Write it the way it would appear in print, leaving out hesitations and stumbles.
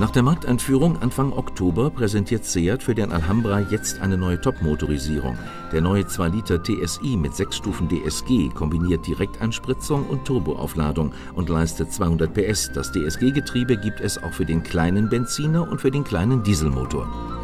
Nach der Markteinführung Anfang Oktober präsentiert Seat für den Alhambra jetzt eine neue Top-Motorisierung. Der neue 2 Liter TSI mit 6 Stufen DSG kombiniert Direkteinspritzung und Turboaufladung und leistet 200 PS. Das DSG-Getriebe gibt es auch für den kleinen Benziner und für den kleinen Dieselmotor.